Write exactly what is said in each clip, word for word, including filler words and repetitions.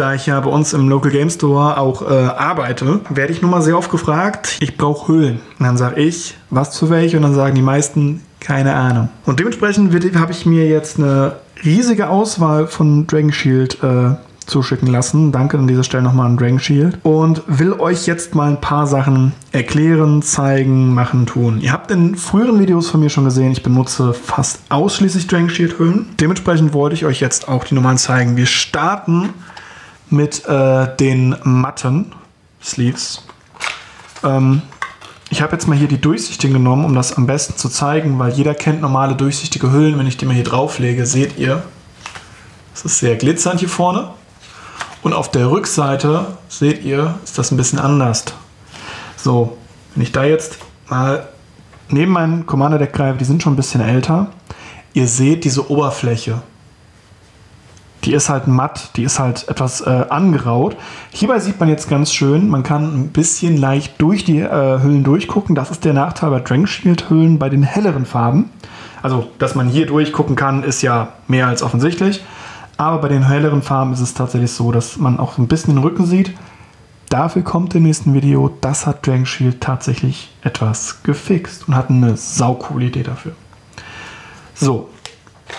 Da ich ja bei uns im Local Game Store auch äh, arbeite, werde ich nun mal sehr oft gefragt, ich brauche Hüllen. Und dann sage ich, was für welche? Und dann sagen die meisten, keine Ahnung. Und dementsprechend habe ich mir jetzt eine riesige Auswahl von Dragon Shield äh, zuschicken lassen. Danke an dieser Stelle nochmal an Dragon Shield. Und will euch jetzt mal ein paar Sachen erklären, zeigen, machen, tun. Ihr habt in früheren Videos von mir schon gesehen, ich benutze fast ausschließlich Dragon Shield Hüllen. Dementsprechend wollte ich euch jetzt auch die Nummern zeigen. Wir starten mit äh, den matten Sleeves. Ähm, ich habe jetzt mal hier die durchsichtigen genommen, um das am besten zu zeigen, weil jeder kennt normale durchsichtige Hüllen. Wenn ich die mal hier drauflege, seht ihr, es ist sehr glitzernd hier vorne. Und auf der Rückseite, seht ihr, ist das ein bisschen anders. So, wenn ich da jetzt mal neben meinen Commander Deck greife, die sind schon ein bisschen älter. Ihr seht diese Oberfläche. Die ist halt matt, die ist halt etwas äh, angeraut. Hierbei sieht man jetzt ganz schön, man kann ein bisschen leicht durch die äh, Hüllen durchgucken. Das ist der Nachteil bei Dragon Shield Hüllen bei den helleren Farben. Also, dass man hier durchgucken kann, ist ja mehr als offensichtlich. Aber bei den helleren Farben ist es tatsächlich so, dass man auch ein bisschen den Rücken sieht. Dafür kommt im nächsten Video. Das hat Dragon Shield tatsächlich etwas gefixt und hat eine saucoole Idee dafür. So,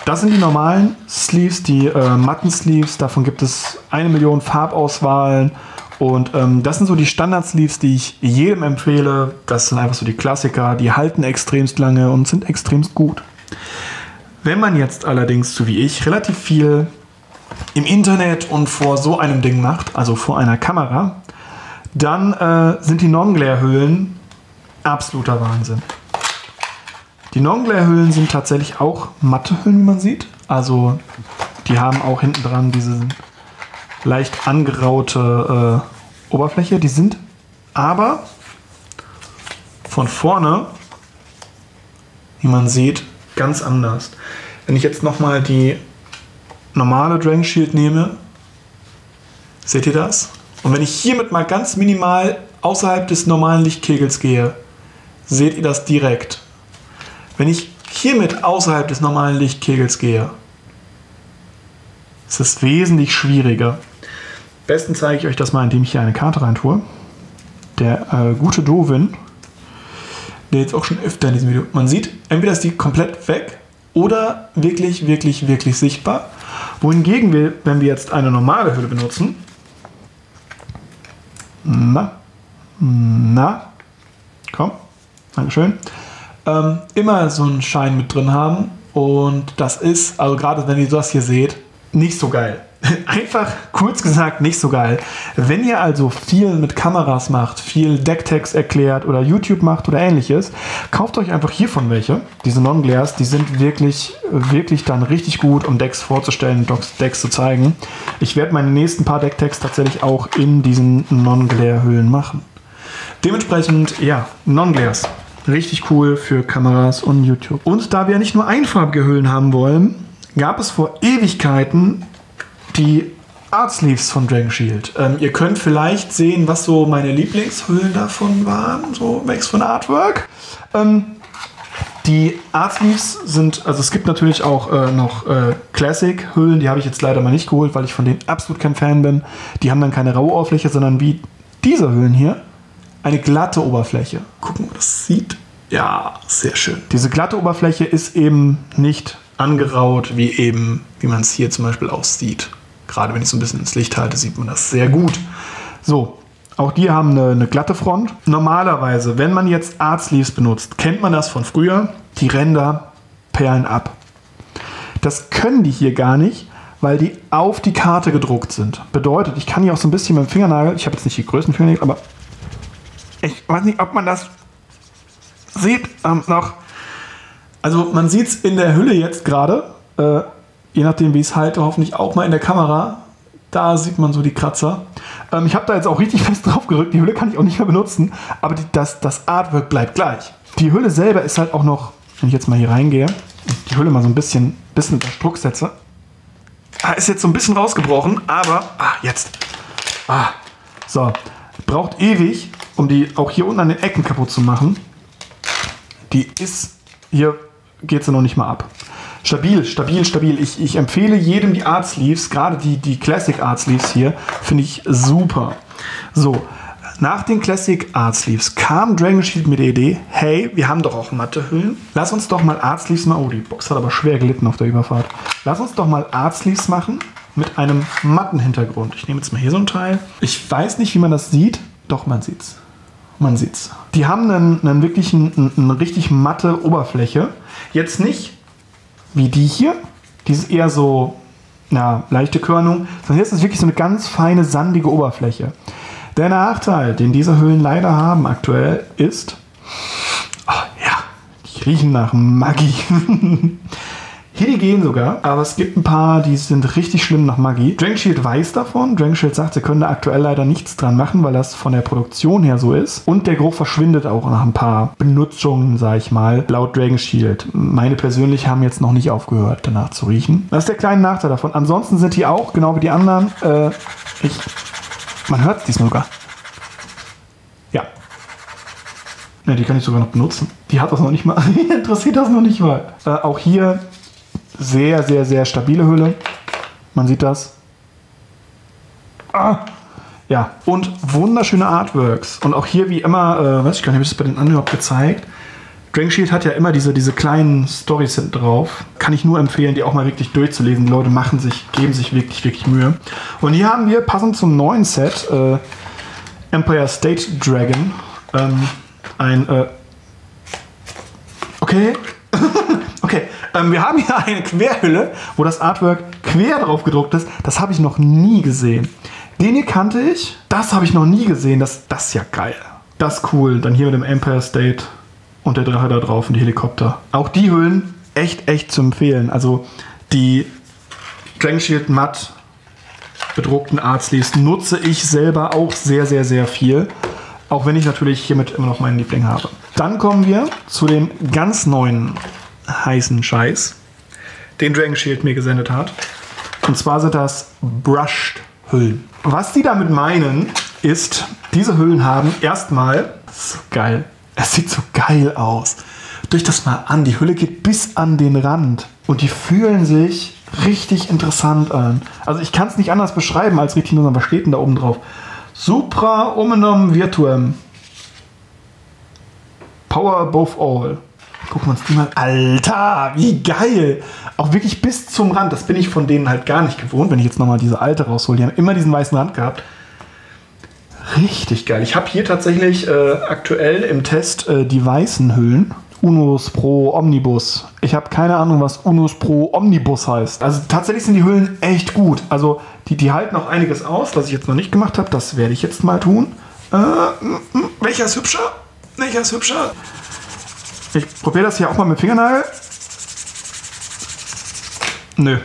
das sind die normalen Sleeves, die äh, matten Sleeves. Davon gibt es eine Million Farbauswahlen. Und ähm, das sind so die Standard-Sleeves, die ich jedem empfehle. Das sind einfach so die Klassiker. Die halten extremst lange und sind extremst gut. Wenn man jetzt allerdings, so wie ich, relativ viel im Internet und vor so einem Ding macht, also vor einer Kamera, dann äh, sind die Non-Glare-Hüllen absoluter Wahnsinn. Die Non-Glare-Hüllen sind tatsächlich auch matte Hüllen, wie man sieht. Also die haben auch hinten dran diese leicht angeraute äh, Oberfläche. Die sind aber von vorne, wie man sieht, ganz anders. Wenn ich jetzt nochmal die normale Dragon Shield nehme, seht ihr das? Und wenn ich hiermit mal ganz minimal außerhalb des normalen Lichtkegels gehe, seht ihr das direkt. Wenn ich hiermit außerhalb des normalen Lichtkegels gehe, ist es wesentlich schwieriger. Am besten zeige ich euch das mal, indem ich hier eine Karte reintue. Der äh, gute Dovin, der jetzt auch schon öfter in diesem Video, man sieht, entweder ist die komplett weg oder wirklich, wirklich, wirklich sichtbar. Wohingegen wir, wenn wir jetzt eine normale Hülle benutzen, na, na, komm, dankeschön, ähm, immer so einen Schein mit drin haben. Und das ist, also gerade wenn ihr das hier seht, nicht so geil. Einfach kurz gesagt nicht so geil. Wenn ihr also viel mit Kameras macht, viel Decktext erklärt oder YouTube macht oder ähnliches, kauft euch einfach hiervon welche. Diese Non-Glares, die sind wirklich, wirklich dann richtig gut, um Decks vorzustellen, Decks zu zeigen. Ich werde meine nächsten paar Decktext tatsächlich auch in diesen Non-Glare-Hüllen machen. Dementsprechend, ja, Non-Glares. Richtig cool für Kameras und YouTube. Und da wir nicht nur einfarbige Hüllen haben wollen, gab es vor Ewigkeiten die Art Sleeves von Dragon Shield. Ähm, ihr könnt vielleicht sehen, was so meine Lieblingshüllen davon waren, so wächst von Artwork. Ähm, die Art Sleeves sind, also es gibt natürlich auch äh, noch äh, Classic-Hüllen, die habe ich jetzt leider mal nicht geholt, weil ich von denen absolut kein Fan bin. Die haben dann keine raue Oberfläche, sondern wie diese Hüllen hier, eine glatte Oberfläche. Gucken, ob das sieht. Ja, sehr schön. Diese glatte Oberfläche ist eben nicht angeraut, wie eben, wie man es hier zum Beispiel auch sieht. Gerade wenn ich so ein bisschen ins Licht halte, sieht man das sehr gut. So, auch die haben eine, eine glatte Front. Normalerweise, wenn man jetzt Art Sleeves benutzt, kennt man das von früher, die Ränder perlen ab. Das können die hier gar nicht, weil die auf die Karte gedruckt sind. Bedeutet, ich kann hier auch so ein bisschen mit dem Fingernagel, ich habe jetzt nicht die größten Fingernägel, aber ich weiß nicht, ob man das sieht ähm, noch. Also man sieht es in der Hülle jetzt gerade, äh, je nachdem wie ich es halte, hoffentlich auch mal in der Kamera. Da sieht man so die Kratzer. Ähm, ich habe da jetzt auch richtig fest drauf gerückt, die Hülle kann ich auch nicht mehr benutzen, aber die, das, das Artwork bleibt gleich. Die Hülle selber ist halt auch noch, wenn ich jetzt mal hier reingehe, und die Hülle mal so ein bisschen, bisschen unter Druck setze, ah, ist jetzt so ein bisschen rausgebrochen, aber, ah, jetzt, ah, so, braucht ewig, um die auch hier unten an den Ecken kaputt zu machen. Die ist, hier geht sie noch nicht mal ab. Stabil, stabil, stabil. Ich, ich empfehle jedem die Art Sleeves, gerade die, die Classic Art Sleeves hier, finde ich super. So, nach den Classic Art Sleeves kam Dragon Shield mit der Idee, hey, wir haben doch auch matte Hüllen. Lass uns doch mal Art Sleeves machen. Oh, die Box hat aber schwer gelitten auf der Überfahrt. Lass uns doch mal Art Sleeves machen mit einem matten Hintergrund. Ich nehme jetzt mal hier so ein Teil. Ich weiß nicht, wie man das sieht, doch man sieht's. Man sieht's. Die haben einen, einen wirklich einen, einen richtig matte Oberfläche. Jetzt nicht wie die hier. Die ist eher so, na, leichte Körnung. Sondern jetzt ist wirklich so eine ganz feine, sandige Oberfläche. Der Nachteil, den diese Hüllen leider haben aktuell, ist, ach ja, die riechen nach Maggi. Hier, die gehen sogar, aber es gibt ein paar, die sind richtig schlimm nach Maggi. Dragon Shield weiß davon. Dragon Shield sagt, sie können da aktuell leider nichts dran machen, weil das von der Produktion her so ist. Und der Geruch verschwindet auch nach ein paar Benutzungen, sag ich mal, laut Dragon Shield. Meine persönlich haben jetzt noch nicht aufgehört, danach zu riechen. Das ist der kleine Nachteil davon. Ansonsten sind die auch, genau wie die anderen, äh, ich, man hört es diesmal sogar. Ja. Ja, die kann ich sogar noch benutzen. Die hat das noch nicht mal, interessiert das noch nicht mal. Äh, auch hier... Sehr, sehr, sehr stabile Hülle. Man sieht das. Ah! Ja, und wunderschöne Artworks. Und auch hier wie immer, äh, weiß ich gar nicht, habe ich das bei den anderen überhaupt gezeigt. Dragon Shield hat ja immer diese, diese kleinen Storys hinten drauf. Kann ich nur empfehlen, die auch mal wirklich durchzulesen. Die Leute machen sich, geben sich wirklich, wirklich Mühe. Und hier haben wir passend zum neuen Set äh, Empire State Dragon. Ähm, ein, äh okay. Okay, ähm, wir haben hier eine Querhülle, wo das Artwork quer drauf gedruckt ist. Das habe ich noch nie gesehen. Den hier kannte ich. Das habe ich noch nie gesehen. Das, das ist ja geil. Das ist cool. Dann hier mit dem Empire State und der Drache da drauf und die Helikopter. Auch die Hüllen echt, echt zu empfehlen. Also die Dragon Shield matt bedruckten Art Sleeves nutze ich selber auch sehr, sehr, sehr viel. Auch wenn ich natürlich hiermit immer noch meinen Liebling habe. Dann kommen wir zu dem ganz neuen heißen Scheiß, den Dragon Shield mir gesendet hat. Und zwar sind das Brushed Hüllen. Was die damit meinen, ist, diese Hüllen haben erstmal, das ist so geil, es sieht so geil aus. Durch das mal an, die Hülle geht bis an den Rand und die fühlen sich richtig interessant an. Also ich kann es nicht anders beschreiben als richtig, sondern was steht denn da oben drauf? Supra Omnium Virtuum. Power above all. Gucken wir uns die mal. Alter, wie geil! Auch wirklich bis zum Rand. Das bin ich von denen halt gar nicht gewohnt, wenn ich jetzt nochmal diese alte raushole. Die haben immer diesen weißen Rand gehabt. Richtig geil. Ich habe hier tatsächlich äh, aktuell im Test äh, die weißen Hüllen. Unus Pro Omnibus. Ich habe keine Ahnung, was Unus Pro Omnibus heißt. Also tatsächlich sind die Hüllen echt gut. Also die, die halten auch einiges aus, was ich jetzt noch nicht gemacht habe. Das werde ich jetzt mal tun. Äh, welcher ist hübscher? Welcher ist hübscher? Ich probiere das hier auch mal mit Fingernagel. Nö.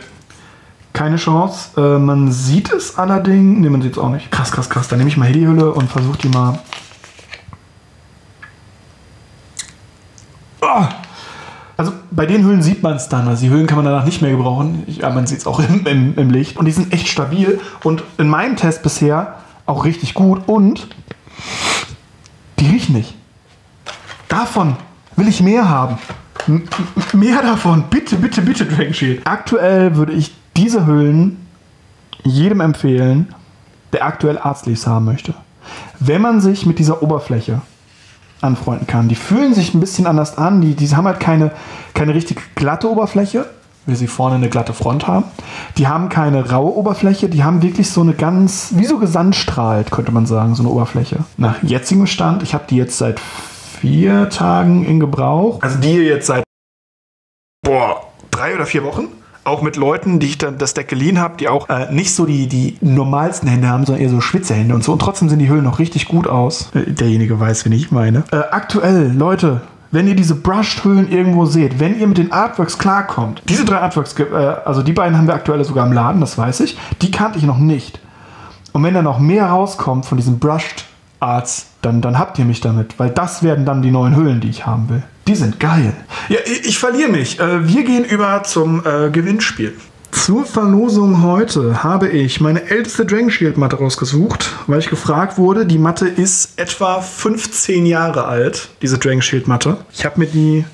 Keine Chance. Äh, man sieht es allerdings. Ne, man sieht es auch nicht. Krass, krass, krass. Dann nehme ich mal hier die Hülle und versuche die mal... Oh. Also bei den Hüllen sieht man es dann. Also die Hüllen kann man danach nicht mehr gebrauchen. Ich, aber man sieht es auch im, im, im Licht. Und die sind echt stabil. Und in meinem Test bisher auch richtig gut. Und die riechen nicht. Davon... will ich mehr haben. M mehr davon. Bitte, bitte, bitte, Dragon Shield. Aktuell würde ich diese Hüllen jedem empfehlen, der aktuell Art Sleeves haben möchte. Wenn man sich mit dieser Oberfläche anfreunden kann. Die fühlen sich ein bisschen anders an. Die, die haben halt keine, keine richtig glatte Oberfläche, weil sie vorne eine glatte Front haben. Die haben keine raue Oberfläche. Die haben wirklich so eine ganz, wie so gesandstrahlt, könnte man sagen, so eine Oberfläche. Nach jetzigem Stand, ich habe die jetzt seit vier Tagen in Gebrauch. Also die jetzt seit boah, drei oder vier Wochen. Auch mit Leuten, die ich dann das Deck geliehen habe, die auch äh, nicht so die, die normalsten Hände haben, sondern eher so Schwitzerhände und so. Und trotzdem sehen die Hüllen noch richtig gut aus. Äh, derjenige weiß, wen ich meine. Äh, aktuell, Leute, wenn ihr diese Brushed-Hüllen irgendwo seht, wenn ihr mit den Artworks klarkommt. Diese drei Artworks, äh, also die beiden haben wir aktuell sogar im Laden, das weiß ich. Die kannte ich noch nicht. Und wenn da noch mehr rauskommt von diesen Brushed Arts, dann, dann habt ihr mich damit, weil das werden dann die neuen Hüllen, die ich haben will. Die sind geil. Ja, ich, ich verliere mich. Äh, wir gehen über zum äh, Gewinnspiel. Zur Verlosung heute habe ich meine älteste Dragon Shield Matte rausgesucht, weil ich gefragt wurde, die Matte ist etwa fünfzehn Jahre alt, diese Dragon Shield Matte. Ich habe mir die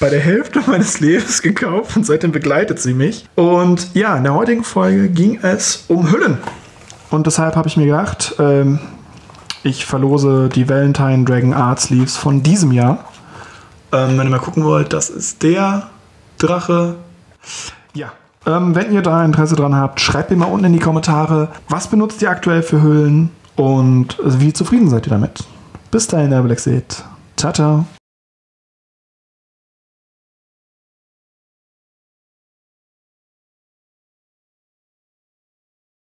bei der Hälfte meines Lebens gekauft und seitdem begleitet sie mich. Und ja, in der heutigen Folge ging es um Hüllen. Und deshalb habe ich mir gedacht, ähm, ich verlose die Valentine Dragon Art Sleeves von diesem Jahr. Ähm, wenn ihr mal gucken wollt, das ist der Drache. Ja. Ähm, wenn ihr da Interesse dran habt, schreibt mir mal unten in die Kommentare, was benutzt ihr aktuell für Hüllen und wie zufrieden seid ihr damit. Bis dahin, MTGBlackSet. Ciao, ciao.